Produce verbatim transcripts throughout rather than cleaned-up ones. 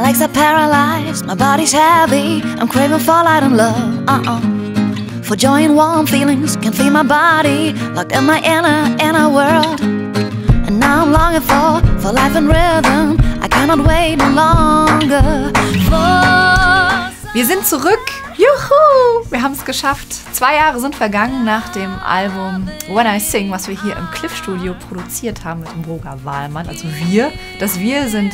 My legs are paralyzed, my body's heavy. I'm craving for light and love, uh-uh for joy and warm feelings can feel my body, locked in my inner, inner world. And now I'm longing for, for life and rhythm. I cannot wait no longer for... Wir sind zurück! Juhu! Wir haben es geschafft. Zwei Jahre sind vergangen nach dem Album When I Sing, was wir hier im Cliff-Studio produziert haben mit dem Roga-Wahlmann. Also wir, das wir sind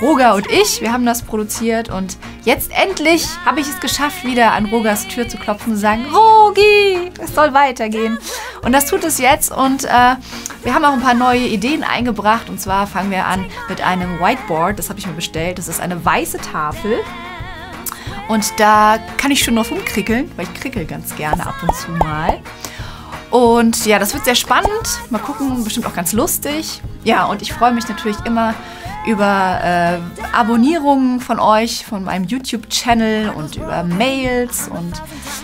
Roga und ich, wir haben das produziert und jetzt endlich habe ich es geschafft, wieder an Rogas Tür zu klopfen und zu sagen, Rogi, es soll weitergehen. Und das tut es jetzt und äh, wir haben auch ein paar neue Ideen eingebracht und zwar fangen wir an mit einem Whiteboard, das habe ich mir bestellt, das ist eine weiße Tafel. Und da kann ich schon noch rumkrickeln, weil ich krickel ganz gerne ab und zu mal. Und ja, das wird sehr spannend. Mal gucken, bestimmt auch ganz lustig. Ja, und ich freue mich natürlich immer über äh, Abonnierungen von euch, von meinem YouTube-Channel und über Mails und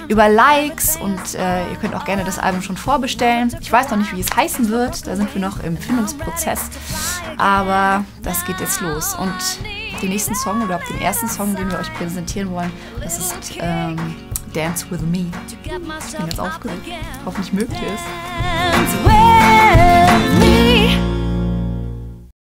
über Likes. Und äh, ihr könnt auch gerne das Album schon vorbestellen. Ich weiß noch nicht, wie es heißen wird. Da sind wir noch im Findungsprozess. Aber das geht jetzt los. Und den nächsten Song oder ab den ersten Song, den wir euch präsentieren wollen, das ist ähm, Dance with me. Ich bin jetzt aufgeregt. Hoffentlich mögt ihr es.